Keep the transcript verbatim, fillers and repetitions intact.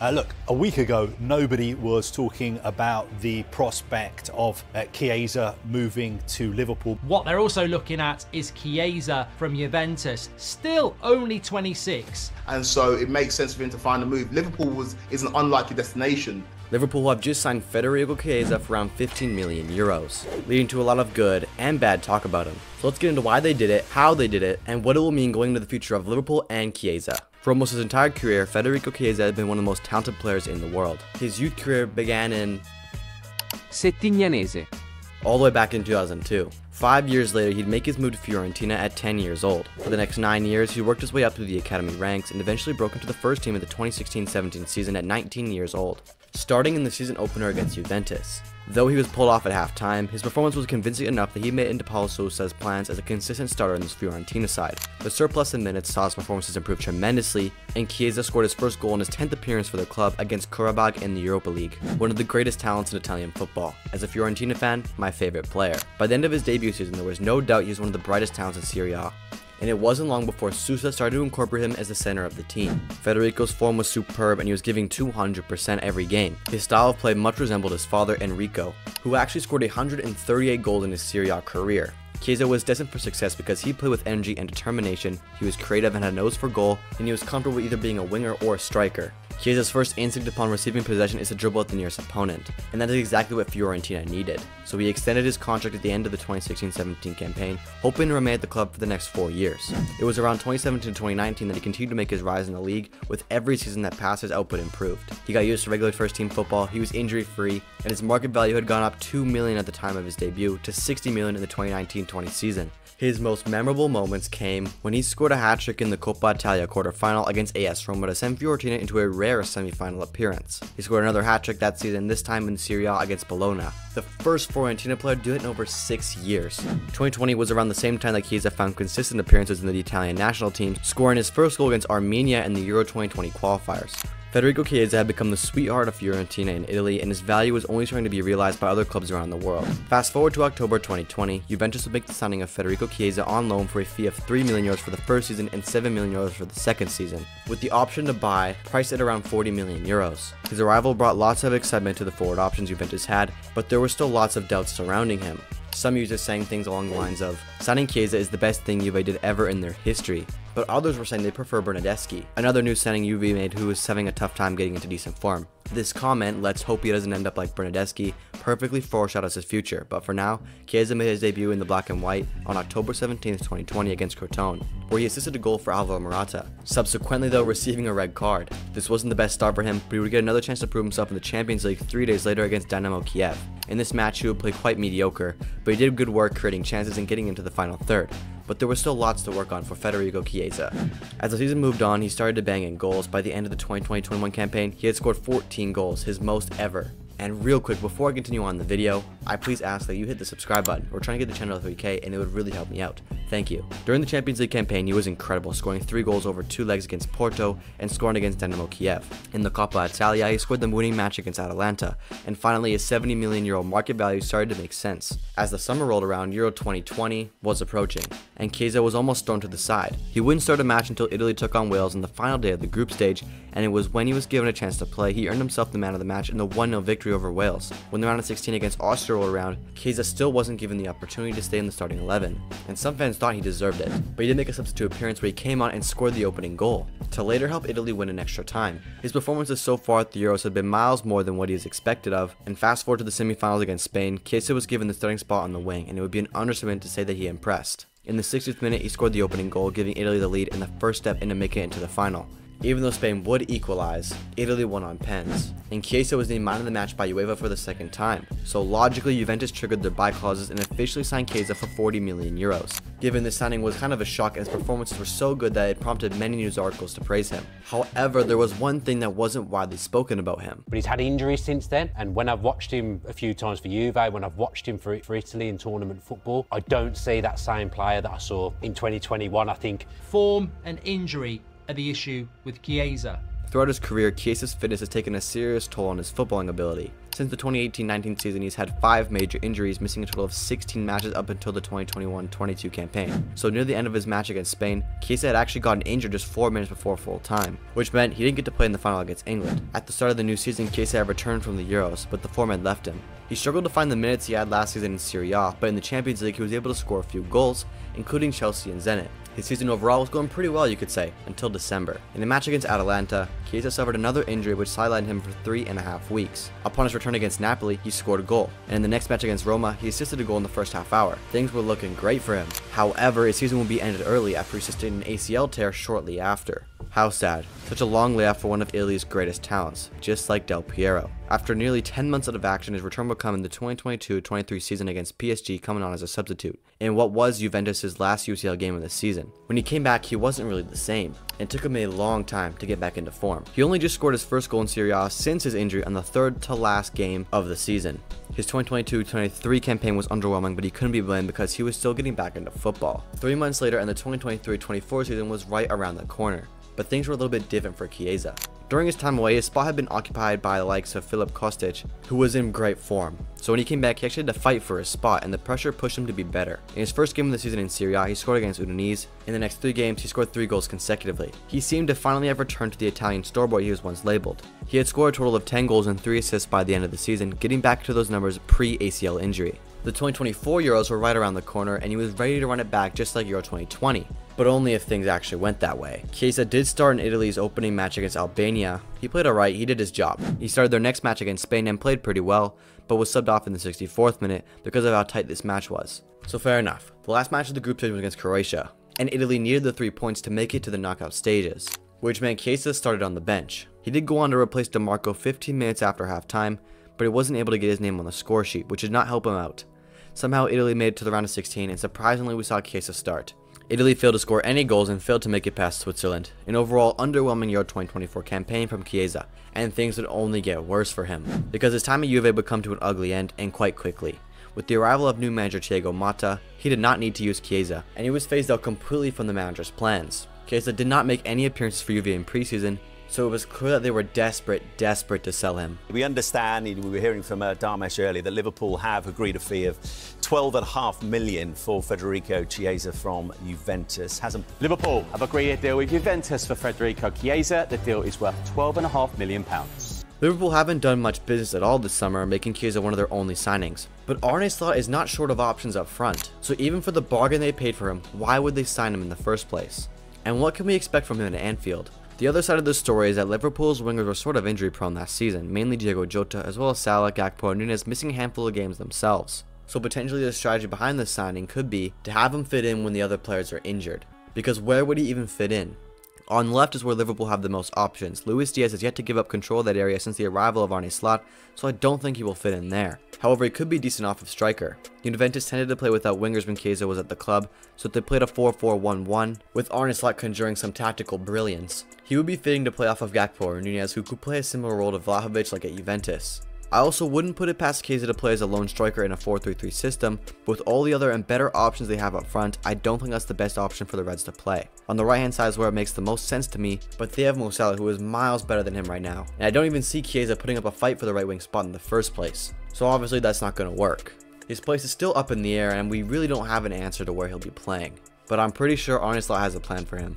Uh, look, a week ago, nobody was talking about the prospect of uh, Chiesa moving to Liverpool. What they're also looking at is Chiesa from Juventus, still only twenty-six. And so it makes sense for him to find a move. Liverpool was, is an unlikely destination. Liverpool have just signed Federico Chiesa for around fifteen million euros, leading to a lot of good and bad talk about him. So let's get into why they did it, how they did it, and what it will mean going into the future of Liverpool and Chiesa. For almost his entire career, Federico Chiesa has been one of the most talented players in the world. His youth career began in Settignanese, all the way back in two thousand two. Five years later, he'd make his move to Fiorentina at ten years old. For the next nine years, he worked his way up through the academy ranks and eventually broke into the first team of the twenty sixteen seventeen season at nineteen years old, starting in the season opener against Juventus. Though he was pulled off at halftime, his performance was convincing enough that he made into Paulo Sousa's plans as a consistent starter in this Fiorentina side. The surplus in minutes saw his performances improve tremendously, and Chiesa scored his first goal in his tenth appearance for the club against Karabag in the Europa League, one of the greatest talents in Italian football. As a Fiorentina fan, my favorite player. By the end of his debut season, there was no doubt he was one of the brightest talents in Serie A, and it wasn't long before Sousa started to incorporate him as the center of the team. Federico's form was superb and he was giving two hundred percent every game. His style of play much resembled his father Enrico, who actually scored one hundred thirty-eight goals in his Serie A career. Chiesa was destined for success because he played with energy and determination, he was creative and had a nose for goal, and he was comfortable with either being a winger or a striker. Chiesa's first instinct upon receiving possession is to dribble at the nearest opponent, and that is exactly what Fiorentina needed. So he extended his contract at the end of the twenty sixteen seventeen campaign, hoping to remain at the club for the next four years. It was around twenty seventeen twenty nineteen that he continued to make his rise in the league, with every season that passed his output improved. He got used to regular first team football, he was injury free, and his market value had gone up two million at the time of his debut to sixty million in the twenty nineteen twenty season. His most memorable moments came when he scored a hat-trick in the Coppa Italia quarter-final against AS Roma to send Fiorentina into a rare semi-final appearance. He scored another hat-trick that season, this time in Serie A against Bologna, the first Fiorentina player to do it in over six years. twenty twenty was around the same time that Chiesa found consistent appearances in the Italian national team, scoring his first goal against Armenia in the Euro twenty twenty qualifiers. Federico Chiesa had become the sweetheart of Fiorentina in Italy, and his value was only starting to be realized by other clubs around the world. Fast forward to October twenty twenty, Juventus would make the signing of Federico Chiesa on loan for a fee of three million euros for the first season and seven million euros for the second season, with the option to buy priced at around forty million euros. His arrival brought lots of excitement to the forward options Juventus had, but there were still lots of doubts surrounding him. Some users saying things along the lines of, signing Chiesa is the best thing Juve did ever in their history, but others were saying they prefer Bernardeschi, another new signing Juve made who was having a tough time getting into decent form. This comment, let's hope he doesn't end up like Bernardeschi, perfectly foreshadows his future, but for now, Chiesa made his debut in the black and white on October seventeenth twenty twenty against Crotone, where he assisted a goal for Alvaro Morata, subsequently though receiving a red card. This wasn't the best start for him, but he would get another chance to prove himself in the Champions League three days later against Dynamo Kiev. In this match he would play quite mediocre, but he did good work creating chances and getting into the final third, but there were still lots to work on for Federico Chiesa. As the season moved on, he started to bang in goals. By the end of the twenty twenty twenty-one campaign, he had scored fourteen goals, his most ever. And real quick, before I continue on the video, I please ask that you hit the subscribe button. We're trying to get the channel to three K and it would really help me out. Thank you. During the Champions League campaign, he was incredible, scoring three goals over two legs against Porto and scoring against Dynamo Kiev. In the Coppa Italia, he scored the winning match against Atalanta, and finally his seventy million euro market value started to make sense. As the summer rolled around, Euro twenty twenty was approaching, and Chiesa was almost thrown to the side. He wouldn't start a match until Italy took on Wales on the final day of the group stage, and it was when he was given a chance to play, he earned himself the man of the match in the one nil victory over Wales. When the round of sixteen against Austria rolled around, Chiesa still wasn't given the opportunity to stay in the starting eleven, and some fans thought he deserved it, but he did make a substitute appearance where he came on and scored the opening goal, to later help Italy win in extra time. His performances so far at the Euros had been miles more than what he is expected of, and fast forward to the semi-finals against Spain, Chiesa was given the starting spot on the wing, and it would be an understatement to say that he impressed. In the sixtieth minute, he scored the opening goal, giving Italy the lead and the first step into making it into the final. Even though Spain would equalize, Italy won on pens, and Chiesa was named man of the match by UEFA for the second time, so logically Juventus triggered their buy clauses and officially signed Chiesa for forty million euros. Given this signing was kind of a shock, and his performances were so good that it prompted many news articles to praise him. However, there was one thing that wasn't widely spoken about him. But he's had injuries since then, and when I've watched him a few times for Juve, when I've watched him for, for Italy in tournament football, I don't see that same player that I saw in twenty twenty-one, I think. Form and injury are the issue with Chiesa. Throughout his career, Chiesa's fitness has taken a serious toll on his footballing ability. Since the twenty eighteen nineteen season, he's had five major injuries, missing a total of sixteen matches up until the twenty twenty-one twenty-two campaign. So near the end of his match against Spain, Chiesa had actually gotten injured just four minutes before full time, which meant he didn't get to play in the final against England. At the start of the new season, Chiesa had returned from the Euros, but the form had left him. He struggled to find the minutes he had last season in Serie A, but in the Champions League, he was able to score a few goals, including Chelsea and Zenit. His season overall was going pretty well, you could say, until December. In a match against Atalanta, Chiesa suffered another injury which sidelined him for three and a half weeks. Upon his return against Napoli, he scored a goal, and in the next match against Roma, he assisted a goal in the first half hour. Things were looking great for him. However, his season will be ended early after he sustained an A C L tear shortly after. How sad. Such a long layoff for one of Italy's greatest talents, just like Del Piero. After nearly ten months out of action, his return will come in the twenty twenty-two twenty-three season against P S G, coming on as a substitute, in what was Juventus' last U C L game of the season. When he came back, he wasn't really the same, and took him a long time to get back into form. He only just scored his first goal in Serie A since his injury on the third to last game of the season. His twenty twenty-two twenty-three campaign was underwhelming, but he couldn't be blamed because he was still getting back into football. Three months later, and the twenty twenty-three twenty-four season was right around the corner. But things were a little bit different for Chiesa. During his time away, his spot had been occupied by the likes of Filip Kostic, who was in great form. So when he came back, he actually had to fight for his spot, and the pressure pushed him to be better. In his first game of the season in Serie A, he scored against Udinese. In the next three games, he scored three goals consecutively. He seemed to finally have returned to the Italian storeboy he was once labeled. He had scored a total of ten goals and three assists by the end of the season, getting back to those numbers pre-A C L injury. The twenty twenty-four Euros were right around the corner, and he was ready to run it back just like Euro twenty twenty. But only if things actually went that way. Chiesa did start in Italy's opening match against Albania. He played alright, he did his job. He started their next match against Spain and played pretty well, but was subbed off in the sixty-fourth minute because of how tight this match was. So fair enough. The last match of the group stage was against Croatia, and Italy needed the three points to make it to the knockout stages, which meant Chiesa started on the bench. He did go on to replace DeMarco fifteen minutes after halftime, but he wasn't able to get his name on the score sheet, which did not help him out. Somehow Italy made it to the round of sixteen, and surprisingly we saw Chiesa start. Italy failed to score any goals and failed to make it past Switzerland. An overall underwhelming Euro twenty twenty-four campaign from Chiesa, and things would only get worse for him, because his time at Juve would come to an ugly end, and quite quickly. With the arrival of new manager Diego Mata, he did not need to use Chiesa, and he was phased out completely from the manager's plans. Chiesa did not make any appearances for Juve in preseason, so it was clear that they were desperate, desperate to sell him. We understand, we were hearing from uh, Darmesh earlier, that Liverpool have agreed a fee of twelve point five million for Federico Chiesa from Juventus. Hasn't Liverpool have agreed a deal with Juventus for Federico Chiesa. The deal is worth twelve point five million pounds. Liverpool haven't done much business at all this summer, making Chiesa one of their only signings. But Arne Slot is not short of options up front, so even for the bargain they paid for him, why would they sign him in the first place? And what can we expect from him at Anfield? The other side of the story is that Liverpool's wingers were sort of injury prone last season, mainly Diego Jota, as well as Salah, Gakpo and Nunes missing a handful of games themselves. So potentially the strategy behind this signing could be to have him fit in when the other players are injured. Because where would he even fit in? On the left is where Liverpool have the most options. Luis Diaz has yet to give up control of that area since the arrival of Arne Slot, so I don't think he will fit in there. However, he could be decent off of striker. Juventus tended to play without wingers when Chiesa was at the club, so they played a four four one one, with Arne Slot conjuring some tactical brilliance. He would be fitting to play off of Gakpo or Nunes, who could play a similar role to Vlahovic like at Juventus. I also wouldn't put it past Chiesa to play as a lone striker in a four three three system, but with all the other and better options they have up front, I don't think that's the best option for the Reds to play. On the right hand side is where it makes the most sense to me, but they have Mo Salah, who is miles better than him right now, and I don't even see Chiesa putting up a fight for the right wing spot in the first place, so obviously that's not going to work. His place is still up in the air and we really don't have an answer to where he'll be playing, but I'm pretty sure Arne Slot has a plan for him.